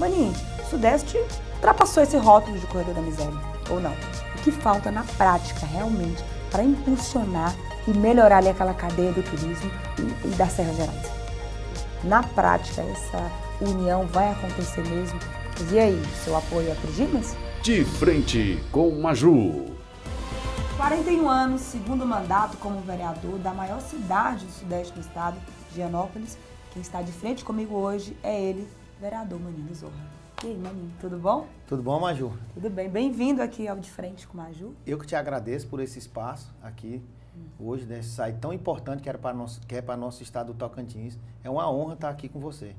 Maninho, o Sudeste ultrapassou esse rótulo de corredor da miséria, ou não? O que falta na prática, realmente, para impulsionar e melhorar ali aquela cadeia do turismo e da Serra Geral? Na prática, essa união vai acontecer mesmo? E aí, seu apoio é pro Dimas? De frente com Maju. 41 anos, segundo mandato como vereador da maior cidade do Sudeste do estado, Dianópolis. Quem está de frente comigo hoje é ele, vereador Maninho Zorra. E aí, Maninho, tudo bom? Tudo bom, Maju? Tudo bem. Bem-vindo aqui ao De Frente com Maju. Eu que te agradeço por esse espaço aqui hoje, nesse site tão importante que é para nosso estado do Tocantins. É uma honra estar aqui com você.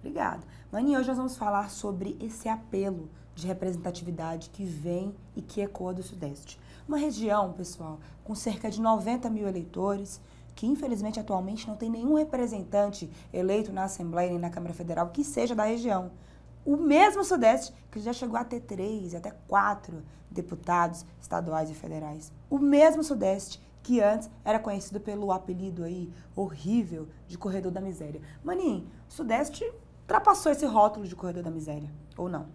Obrigada. Maninho, hoje nós vamos falar sobre esse apelo de representatividade que vem e que ecoa do Sudeste. Uma região, pessoal, com cerca de 90 mil eleitores, que infelizmente atualmente não tem nenhum representante eleito na Assembleia nem na Câmara Federal que seja da região. O mesmo Sudeste, que já chegou a ter 3, até 4 deputados estaduais e federais. O mesmo Sudeste, que antes era conhecido pelo apelido aí horrível de corredor da miséria. Maninho, o Sudeste ultrapassou esse rótulo de corredor da miséria, ou não?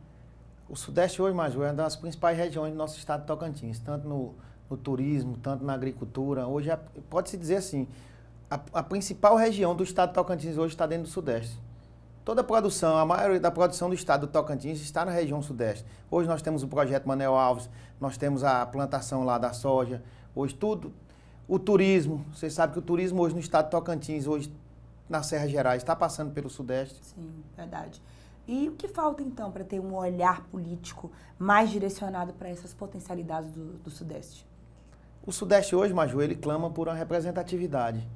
O Sudeste hoje, Maju, é uma das principais regiões do nosso estado de Tocantins, tanto no turismo, tanto na agricultura. Hoje, pode-se dizer assim, a principal região do estado de Tocantins hoje está dentro do Sudeste. Toda a produção, a maioria da produção do estado do Tocantins está na região Sudeste. Hoje nós temos o projeto Manel Alves, nós temos a plantação lá da soja, hoje tudo. O turismo, você sabe que o turismo hoje no estado do Tocantins, hoje na Serra Geral, está passando pelo Sudeste. Sim, verdade. E o que falta então para ter um olhar político mais direcionado para essas potencialidades do Sudeste? O Sudeste hoje, Maju, ele clama por uma representatividade.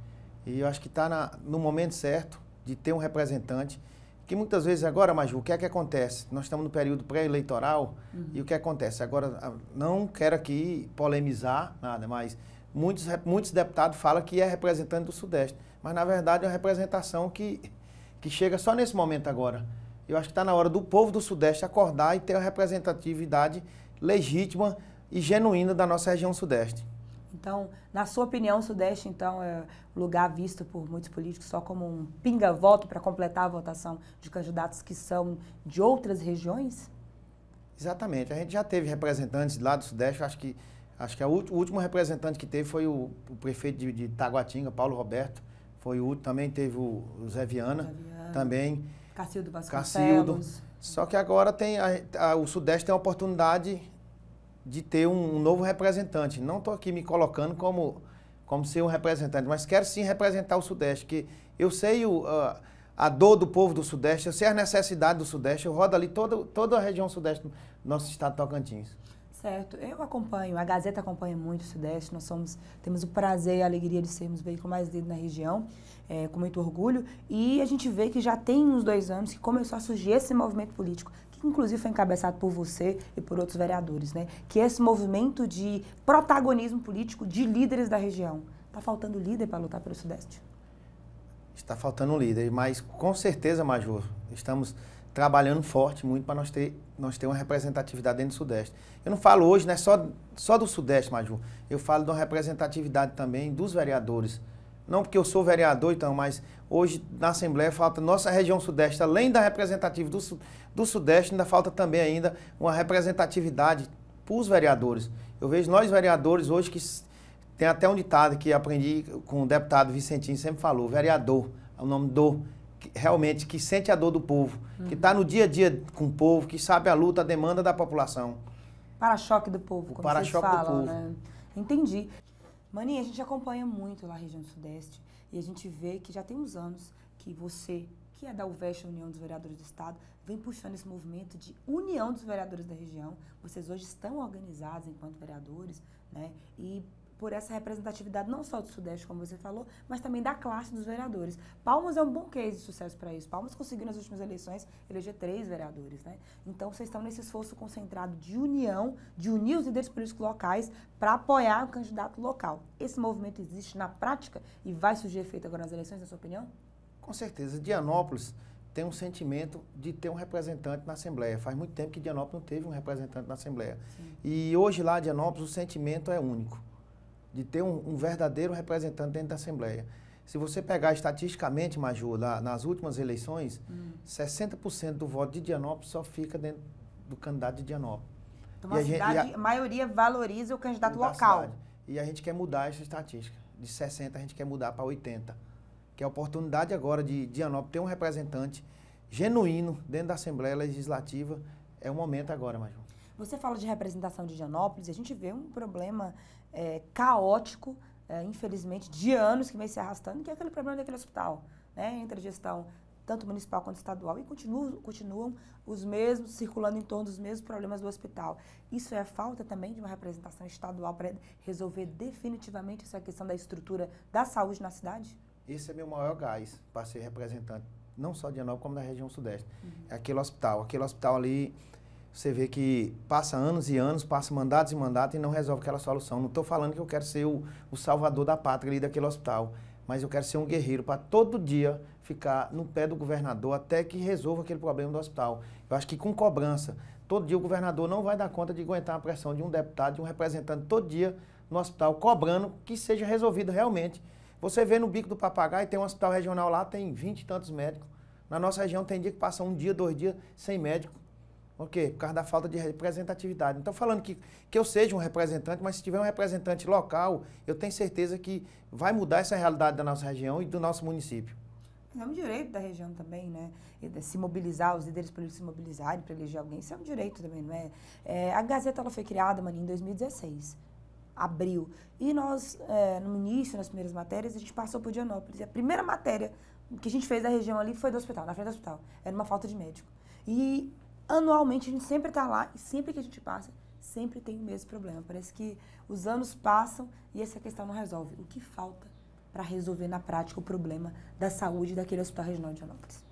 E eu acho que está no momento certo de ter um representante. Que muitas vezes agora, Maju, o que é que acontece? Nós estamos no período pré-eleitoral e o que acontece? Agora, não quero aqui polemizar nada, mas muitos deputados falam que é representante do Sudeste. Mas, na verdade, é uma representação que chega só nesse momento agora. Eu acho que está na hora do povo do Sudeste acordar e ter uma representatividade legítima e genuína da nossa região Sudeste. Então, na sua opinião, o Sudeste, então, é lugar visto por muitos políticos só como um pinga-voto para completar a votação de candidatos que são de outras regiões? Exatamente. A gente já teve representantes lá do Sudeste. Acho que o último representante que teve foi o prefeito de Itaguatinga, Paulo Roberto. Foi o também teve o Zé Viana, também. Cacildo Basconcelos. Só que agora tem o Sudeste tem a oportunidade de ter um novo representante. Não estou aqui me colocando como ser um representante, mas quero sim representar o Sudeste, que eu sei a dor do povo do Sudeste, eu sei a necessidade do Sudeste, eu rodo ali toda a região Sudeste do nosso estado de Tocantins. Certo. Eu acompanho, a Gazeta acompanha muito o Sudeste, nós temos o prazer e a alegria de sermos o veículo mais lido na região, com muito orgulho, e a gente vê que já tem uns 2 anos que começou a surgir esse movimento político, que inclusive foi encabeçado por você e por outros vereadores, né? Que é esse movimento de protagonismo político de líderes da região. Está faltando líder para lutar pelo Sudeste? Está faltando líder, mas com certeza, Major, estamos trabalhando forte, muito, para nós ter uma representatividade dentro do Sudeste. Eu não falo hoje, né, só do Sudeste, Maju. Eu falo de uma representatividade também dos vereadores. Não porque eu sou vereador, então, mas hoje na Assembleia falta nossa região Sudeste, além da representatividade do Sudeste, ainda falta também ainda uma representatividade para os vereadores. Eu vejo nós vereadores hoje que tem até um ditado que aprendi com o deputado Vicentinho, sempre falou, vereador, é o nome do... realmente, que sente a dor do povo, que está no dia a dia com o povo, que sabe a luta, a demanda da população. Para-choque do povo, como vocês falam, né? Entendi. Maninho, a gente acompanha muito lá a região do Sudeste e a gente vê que já tem uns anos que você, que é da UVEST, União dos Vereadores do Estado, vem puxando esse movimento de união dos vereadores da região. Vocês hoje estão organizados enquanto vereadores, né? E por essa representatividade não só do Sudeste, como você falou, mas também da classe dos vereadores. Palmas é um bom case de sucesso para isso. Palmas conseguiu nas últimas eleições eleger 3 vereadores, né? Então, vocês estão nesse esforço concentrado de união, de unir os líderes políticos locais para apoiar o candidato local. Esse movimento existe na prática e vai surgir efeito agora nas eleições, na sua opinião? Com certeza. Dianópolis tem um sentimento de ter um representante na Assembleia. Faz muito tempo que Dianópolis não teve um representante na Assembleia. Sim. E hoje lá, Dianópolis, o sentimento é único de ter um verdadeiro representante dentro da Assembleia. Se você pegar estatisticamente, Maju, nas últimas eleições, 60% do voto de Dianópolis só fica dentro do candidato de Dianópolis. Então, a maioria valoriza o candidato local. E a gente quer mudar essa estatística. De 60% a gente quer mudar para 80%. Que é a oportunidade agora de Dianópolis ter um representante genuíno dentro da Assembleia Legislativa. É o momento agora, Maju. Você fala de representação de Dianópolis, a gente vê um problema caótico, infelizmente, de anos que vem se arrastando, que é aquele problema daquele hospital, né? Entre a gestão tanto municipal quanto estadual, e continuam os mesmos, circulando em torno dos mesmos problemas do hospital. Isso é a falta também de uma representação estadual para resolver definitivamente essa questão da estrutura da saúde na cidade? Esse é meu maior gás para ser representante, não só de Dianópolis, como da região sudeste. É aquele hospital ali, você vê que passa anos e anos, passa mandatos e mandatos e não resolve aquela solução. Não estou falando que eu quero ser o salvador da pátria ali daquele hospital, mas eu quero ser um guerreiro para todo dia ficar no pé do governador até que resolva aquele problema do hospital. Eu acho que com cobrança, todo dia o governador não vai dar conta de aguentar a pressão de um deputado, de um representante, todo dia no hospital, cobrando que seja resolvido realmente. Você vê no Bico do Papagaio, tem um hospital regional lá, tem 20 e tantos médicos. Na nossa região tem dia que passa um dia, 2 dias sem médico. Por quê? Por causa da falta de representatividade. Não estou falando que eu seja um representante, mas se tiver um representante local, eu tenho certeza que vai mudar essa realidade da nossa região e do nosso município. É um direito da região também, né? Se mobilizar, os líderes políticos se mobilizarem para eleger alguém, isso é um direito também, não é? A Gazeta ela foi criada, Maninho, em 2016, abril. E nós, no início, nas primeiras matérias, a gente passou por Dianópolis. E a primeira matéria que a gente fez da região ali foi do hospital, na frente do hospital. Era uma falta de médico. E anualmente a gente sempre está lá e sempre que a gente passa, sempre tem o mesmo problema. Parece que os anos passam e essa questão não resolve. O que falta para resolver na prática o problema da saúde daquele hospital regional de Dianópolis?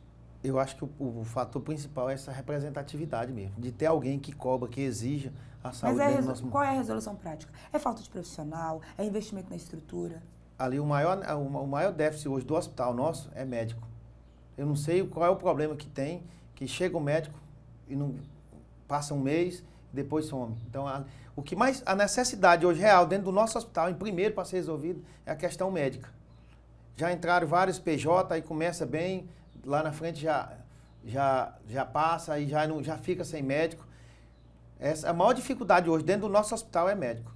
Eu acho que o fator principal é essa representatividade mesmo, de ter alguém que cobra, que exija a saúde. Mas qual é a resolução prática? É falta de profissional? É investimento na estrutura? Ali o maior déficit hoje do hospital nosso é médico. Eu não sei qual é o problema que tem, que chega o médico e não passa um mês, depois some. Então, o que mais a necessidade hoje real dentro do nosso hospital, em primeiro para ser resolvido, é a questão médica. Já entraram vários PJ, aí começa bem, lá na frente já passa, aí já fica sem médico. A maior dificuldade hoje dentro do nosso hospital é médico.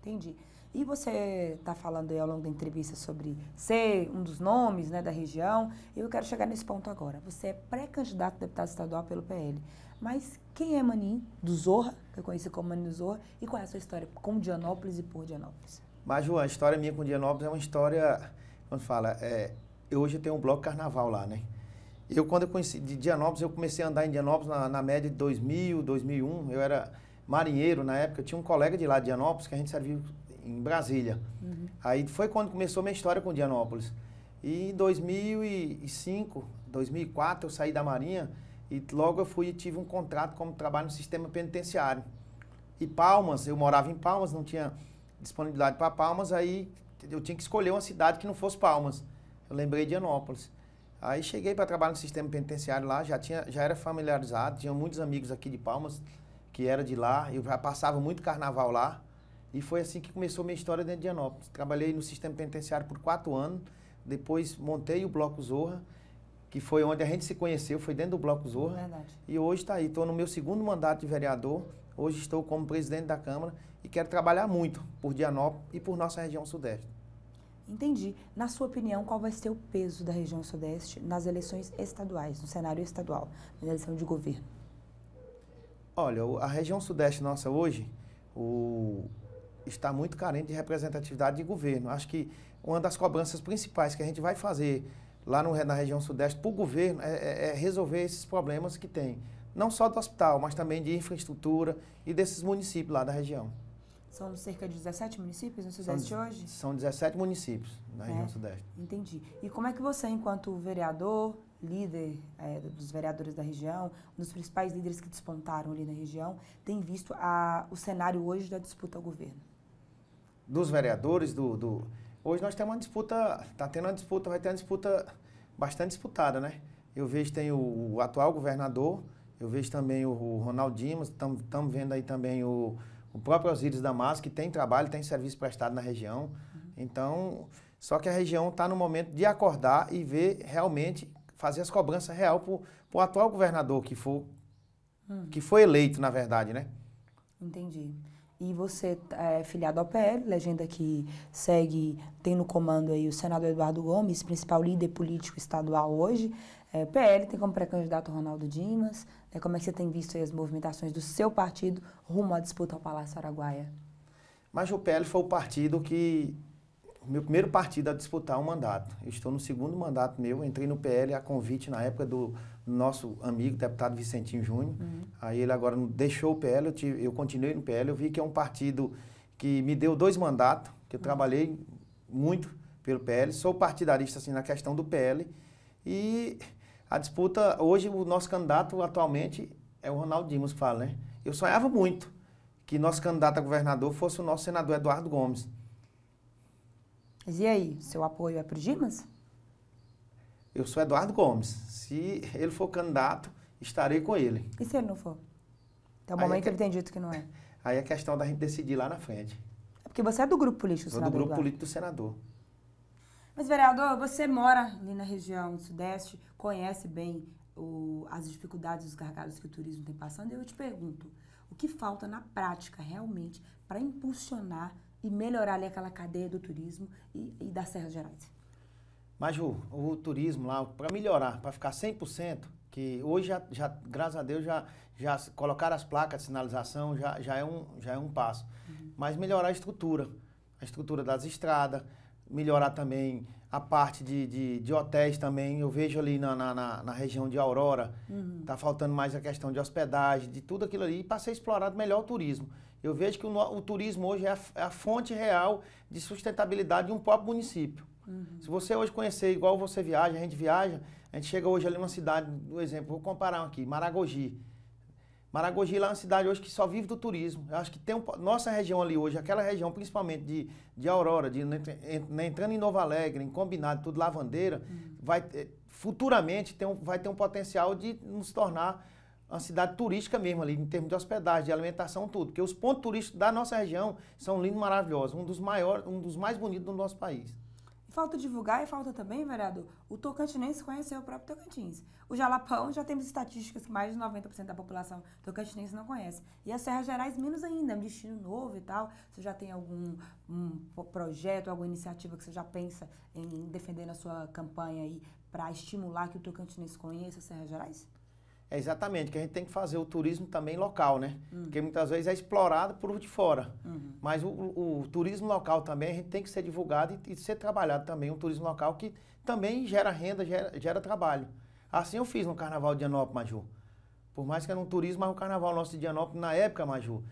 Entendi. E você está falando aí ao longo da entrevista sobre ser um dos nomes, né, da região. Eu quero chegar nesse ponto agora. Você é pré-candidato a deputado estadual pelo PL. Mas quem é Maninho do Zorra, que eu conheci como Maninho Zorra, e qual é a sua história com Dianópolis e por Dianópolis? Mas, João, a história minha com Dianópolis é uma história, quando fala, eu hoje tenho um bloco carnaval lá, né? Quando eu conheci de Dianópolis, eu comecei a andar em Dianópolis na média de 2000, 2001. Eu era marinheiro na época, eu tinha um colega de lá de Dianópolis que a gente serviu em Brasília. Aí foi quando começou minha história com Dianópolis. E em 2005, 2004, eu saí da Marinha e logo eu fui e tive um contrato como trabalho no sistema penitenciário. E Palmas, eu morava em Palmas, não tinha disponibilidade para Palmas, aí eu tinha que escolher uma cidade que não fosse Palmas. Eu lembrei de Dianópolis. Aí cheguei para trabalhar no sistema penitenciário lá, já era familiarizado, tinha muitos amigos aqui de Palmas que era de lá, eu já passava muito carnaval lá. E foi assim que começou minha história dentro de Dianópolis. Trabalhei no sistema penitenciário por 4 anos, depois montei o Bloco Zorra, que foi onde a gente se conheceu, foi dentro do Bloco Zorra. Verdade. E hoje está aí, estou no meu 2º mandato de vereador, hoje estou como presidente da Câmara e quero trabalhar muito por Dianópolis e por nossa região sudeste. Entendi. Na sua opinião, qual vai ser o peso da região sudeste nas eleições estaduais, no cenário estadual, na eleição de governo? Olha, a região sudeste nossa hoje, está muito carente de representatividade de governo. Acho que uma das cobranças principais que a gente vai fazer lá na região sudeste para o governo é resolver esses problemas que tem. Não só do hospital, mas também de infraestrutura e desses municípios lá da região. São cerca de 17 municípios no Sudeste hoje? São 17 municípios na região Sudeste. Entendi. E como é que você, enquanto vereador, líder dos vereadores da região, um dos principais líderes que despontaram ali na região, tem visto o cenário hoje da disputa ao governo? Dos vereadores, Hoje nós temos uma disputa, vai ter uma disputa bastante disputada, né? Eu vejo tem o atual governador, eu vejo também o Ronaldo Dimas, estamos vendo aí também o próprio Osíris Damasco, que tem trabalho, tem serviço prestado na região. Então, Só que a região está no momento de acordar e ver realmente, fazer as cobranças real para o atual governador que for, que foi eleito, na verdade, né? Entendi. E você é filiado ao PL, legenda que segue, tem no comando aí o senador Eduardo Gomes, principal líder político estadual hoje. É, PL tem como pré-candidato Ronaldo Dimas. É, como é que você tem visto aí as movimentações do seu partido rumo à disputa ao Palácio Araguaia? Mas o PL foi o partido que... meu primeiro partido a disputar um mandato. Eu estou no segundo mandato meu, entrei no PL a convite na época do nosso amigo, deputado Vicentinho Júnior. Aí ele agora deixou o PL, eu continuei no PL, eu vi que é um partido que me deu 2 mandatos, que eu trabalhei muito pelo PL, sou partidarista assim, na questão do PL, e a disputa, hoje o nosso candidato atualmente é o Ronaldo Dimas, que fala, né? Eu sonhava muito que nosso candidato a governador fosse o nosso senador Eduardo Gomes. Mas e aí, seu apoio é para o Dimas? Eu sou Eduardo Gomes. Se ele for candidato, estarei com ele. E se ele não for? Até o momento ele tem dito que não é. Aí é questão da gente decidir lá na frente. É porque você é do grupo político do senador? Sou do grupo político do senador. Mas, vereador, você mora ali na região do Sudeste, conhece bem as dificuldades, os gargalos que o turismo tem passando. Eu te pergunto, o que falta na prática realmente para impulsionar e melhorar ali aquela cadeia do turismo e da Serra Geral? Maju, o turismo lá, para melhorar, para ficar 100%, que hoje, graças a Deus, já colocaram as placas de sinalização, já é um passo. Mas melhorar a estrutura das estradas, melhorar também a parte de hotéis também. Eu vejo ali na região de Aurora, está faltando mais a questão de hospedagem, de tudo aquilo ali, para ser explorado melhor o turismo. Eu vejo que o turismo hoje é a fonte real de sustentabilidade de um próprio município. Se você hoje conhecer, igual você viaja, a gente chega hoje ali numa cidade, por exemplo, vou comparar aqui, Maragogi. Maragogi lá é uma cidade hoje que só vive do turismo. Eu acho que tem nossa região ali hoje, aquela região principalmente de Aurora, entrando em Nova Alegre, em Combinado, tudo Lavandeira, futuramente vai ter um potencial de nos tornar uma cidade turística mesmo ali, em termos de hospedagem, de alimentação, tudo. Porque os pontos turísticos da nossa região são lindos, maravilhosos, um dos mais bonitos do nosso país. Falta divulgar e falta também, vereador, o tocantinense conhecer o próprio Tocantins. O Jalapão, já temos estatísticas que mais de 90% da população tocantinense não conhece. E a Serra Gerais, menos ainda, é um destino novo e tal. Você já tem algum projeto, alguma iniciativa que você já pensa em defender na sua campanha aí para estimular que o tocantinense conheça a Serra Gerais? É exatamente, que a gente tem que fazer o turismo também local, né? Porque muitas vezes é explorado por de fora. Mas o turismo local também, a gente tem que ser divulgado e ser trabalhado também. Um turismo local que também gera renda, gera trabalho. Assim eu fiz no Carnaval de Dianópolis, Maju. Por mais que era um turismo, mas o Carnaval nosso de Dianópolis, na época, Maju,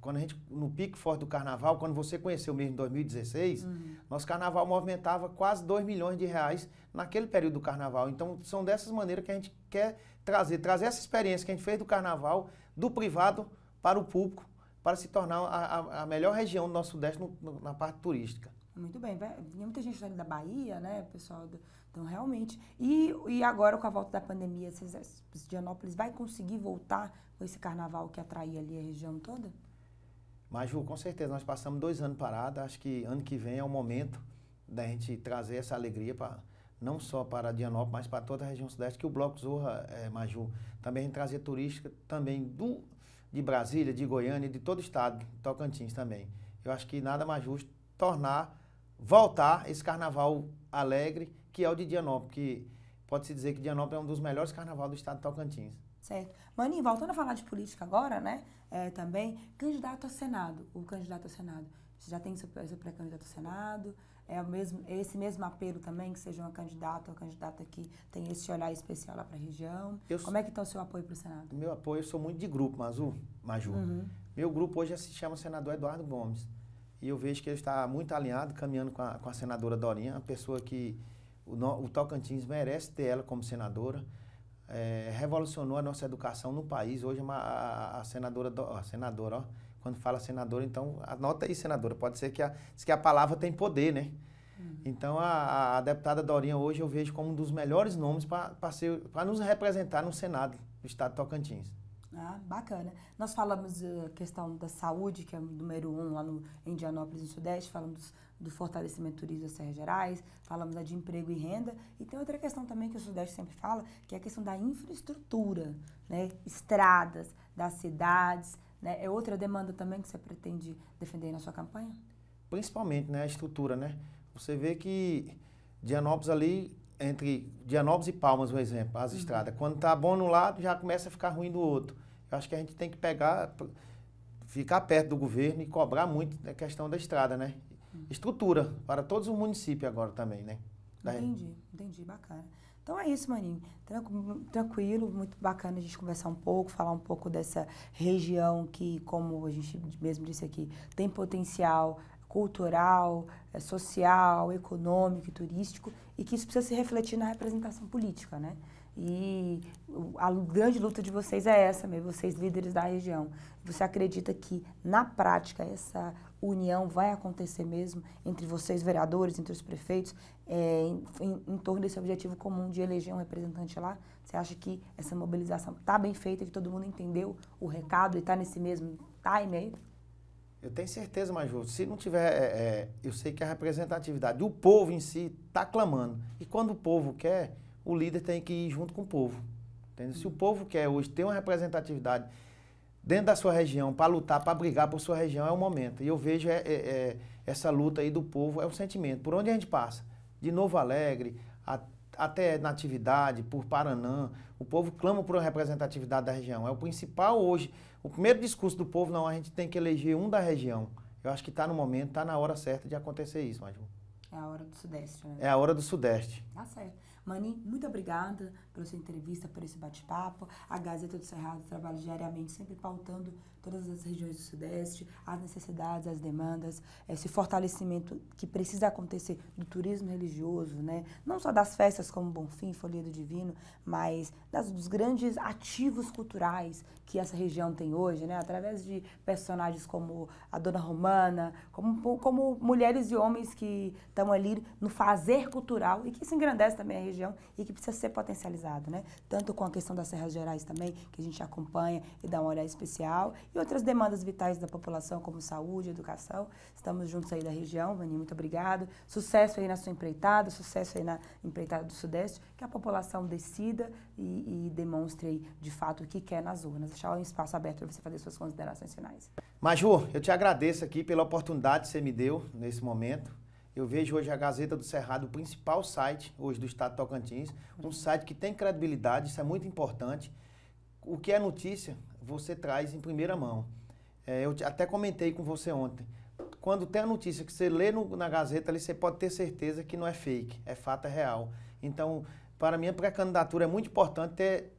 quando a gente, no pico forte do Carnaval, quando você conheceu mesmo em 2016, nosso Carnaval movimentava quase 2 milhões de reais naquele período do Carnaval. Então, são dessas maneiras que a gente quer trazer essa experiência que a gente fez do Carnaval, do privado para o público, para se tornar a melhor região do nosso Sudeste na parte turística. Muito bem, muita gente da Bahia, né, pessoal? Então, realmente. E agora, com a volta da pandemia, Dianópolis vai conseguir voltar com esse carnaval que atraía ali a região toda? Maju, com certeza. Nós passamos 2 anos parados. Acho que ano que vem é o momento da gente trazer essa alegria, não só para Dianópolis, mas para toda a região Sudeste, que o Bloco Zorra, Maju, também a gente trazer turística também de Brasília, de Goiânia, de todo o estado, Tocantins também. Eu acho que nada mais justo voltar esse carnaval alegre, que é o de Dianópolis, que pode-se dizer que Dianópolis é um dos melhores carnavais do estado de Tocantins. Certo. Maninho, voltando a falar de política agora, né, também, candidato ao Senado, você já tem seu pré-candidato ao Senado, esse mesmo apelo também, que seja uma candidata ou candidata que tem esse olhar especial lá para a região. Como é que está o seu apoio para o Senado? Meu apoio, eu sou muito de grupo, Maju. Meu grupo hoje se chama senador Eduardo Gomes. E eu vejo que ele está muito alinhado, caminhando com a senadora Dorinha, uma pessoa que o Tocantins merece ter ela como senadora. Revolucionou a nossa educação no país. Hoje a senadora, ó, quando fala senadora, então anota aí, senadora, pode ser que a palavra tem poder, né? Então a deputada Dorinha hoje eu vejo como um dos melhores nomes para nos representar no Senado do estado de Tocantins. Ah, bacana. Nós falamos a questão da saúde, que é o número 1 lá em Dianópolis, no Sudeste, falamos do fortalecimento do turismo das Serras Gerais, falamos de emprego e renda, e tem outra questão também que o Sudeste sempre fala, que é a questão da infraestrutura, né? Estradas das cidades, né? É outra demanda também que você pretende defender na sua campanha? Principalmente, né, a estrutura, né? Você vê que Dianópolis ali, entre Dianópolis e Palmas, um exemplo, as estradas. Quando está bom no lado, já começa a ficar ruim do outro. Eu acho que a gente tem que pegar, ficar perto do governo e cobrar muito a questão da estrada, né? Estrutura para todos os municípios agora também, né? Entendi, bacana. Então é isso, Maninho. Tranquilo, muito bacana a gente conversar um pouco, falar um pouco dessa região que, como a gente mesmo disse aqui, tem potencial cultural, social, econômico e turístico, e que isso precisa se refletir na representação política, né? E a grande luta de vocês é essa mesmo, vocês líderes da região. Você acredita que, na prática, essa união vai acontecer mesmo entre vocês, vereadores, entre os prefeitos, em torno desse objetivo comum de eleger um representante lá? Você acha que essa mobilização está bem feita, que todo mundo entendeu o recado e está nesse mesmo time aí? Eu tenho certeza, Maju, se não tiver, eu sei que a representatividade do povo em si está clamando. E quando o povo quer, o líder tem que ir junto com o povo. Entendeu? Se o povo quer hoje ter uma representatividade dentro da sua região, para lutar, para brigar por sua região, é o momento. E eu vejo essa luta aí do povo, é o sentimento. Por onde a gente passa? De Nova Alegre, até Natividade, por Paranã, o povo clama por uma representatividade da região. É o principal hoje. O primeiro discurso do povo, não, a gente tem que eleger um da região. Eu acho que está no momento, está na hora certa de acontecer isso, Maju. É a hora do Sudeste, né? É a hora do Sudeste. Tá certo. Maninho, muito obrigada pela sua entrevista, por esse bate-papo. A Gazeta do Cerrado trabalha diariamente, sempre pautando todas as regiões do Sudeste, as necessidades, as demandas, esse fortalecimento que precisa acontecer do turismo religioso, né? Não só das festas como Bonfim, Folia do Divino, mas dos grandes ativos culturais que essa região tem hoje, né? Através de personagens como a Dona Romana, como mulheres e homens que estão ali no fazer cultural e que se engrandece também a região. E que precisa ser potencializado, né? Tanto com a questão das Serras Gerais também, que a gente acompanha e dá uma olhada especial, e outras demandas vitais da população, como saúde, educação. Estamos juntos aí da região, Maninho, muito obrigado. Sucesso aí na sua empreitada, sucesso aí na empreitada do Sudeste, que a população decida e demonstre aí, de fato, o que quer nas urnas. Deixar um espaço aberto para você fazer suas considerações finais. Maju, eu te agradeço aqui pela oportunidade que você me deu nesse momento. Eu vejo hoje a Gazeta do Cerrado, o principal site hoje do estado de Tocantins, um site que tem credibilidade, isso é muito importante. O que é notícia, você traz em primeira mão. Eu até comentei com você ontem, quando tem a notícia que você lê na Gazeta, ali, você pode ter certeza que não é fake, é fato, é real. Então, para mim, a pré-candidatura é muito importante ter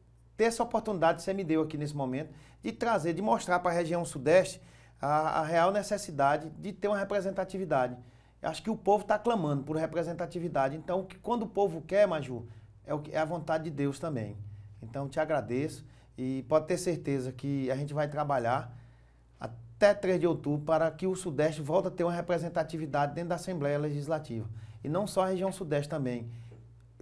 essa oportunidade que você me deu aqui nesse momento, de trazer, de mostrar para a região Sudeste a real necessidade de ter uma representatividade. Acho que o povo está clamando por representatividade. Então, quando o povo quer, Maju, é a vontade de Deus também. Então, te agradeço e pode ter certeza que a gente vai trabalhar até 3 de outubro para que o Sudeste volte a ter uma representatividade dentro da Assembleia Legislativa. E não só a região Sudeste também.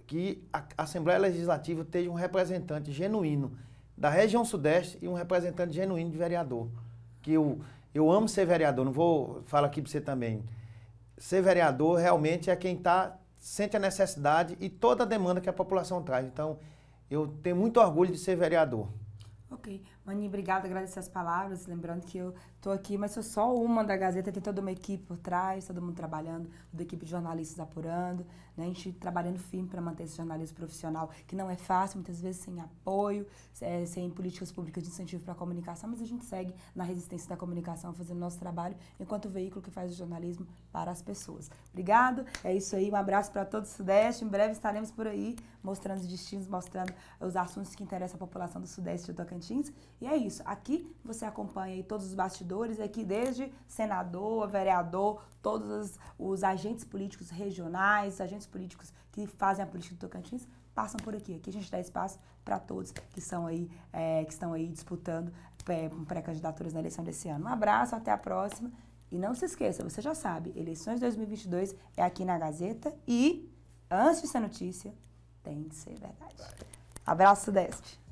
Que a Assembleia Legislativa tenha um representante genuíno da região Sudeste e um representante genuíno de vereador. Que eu amo ser vereador, não vou falar aqui para você também. Ser vereador realmente é quem sente a necessidade e toda a demanda que a população traz. Então, eu tenho muito orgulho de ser vereador. Ok. Maninho, obrigada, agradecer as palavras. Lembrando que eu estou aqui, mas sou só uma da Gazeta, tem toda uma equipe por trás, todo mundo trabalhando, toda a equipe de jornalistas apurando, né? A gente trabalhando firme para manter esse jornalismo profissional, que não é fácil, muitas vezes sem apoio, sem políticas públicas de incentivo para a comunicação, mas a gente segue na resistência da comunicação, fazendo nosso trabalho, enquanto o veículo que faz o jornalismo para as pessoas. Obrigado, é isso aí, um abraço para todo o Sudeste, em breve estaremos por aí, mostrando os destinos, mostrando os assuntos que interessam a população do Sudeste do Tocantins. E é isso, aqui você acompanha aí todos os bastidores, aqui desde senador, vereador, todos os agentes políticos regionais, agentes políticos que fazem a política do Tocantins, passam por aqui. Aqui a gente dá espaço para todos que estão aí disputando pré-candidaturas na eleição desse ano. Um abraço, até a próxima. E não se esqueça, você já sabe, eleições 2022 é aqui na Gazeta e, antes de ser notícia, tem de ser verdade. Abraço, Sudeste.